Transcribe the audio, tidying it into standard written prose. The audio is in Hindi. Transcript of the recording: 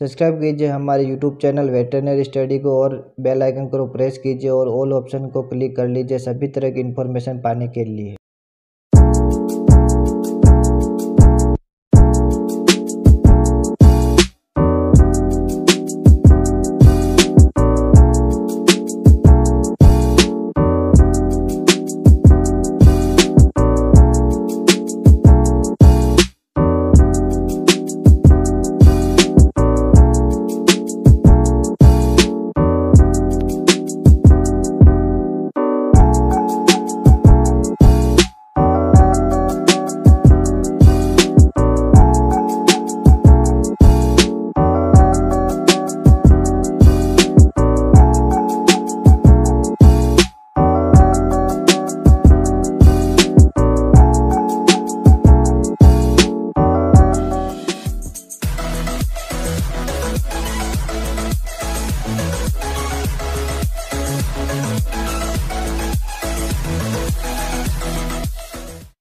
सब्सक्राइब कीजिए हमारे यूट्यूब चैनल वेटरनरी स्टडी को और बेल आइकन को प्रेस कीजिए और ऑल ऑप्शन को क्लिक कर लीजिए सभी तरह की इन्फॉर्मेशन पाने के लिए।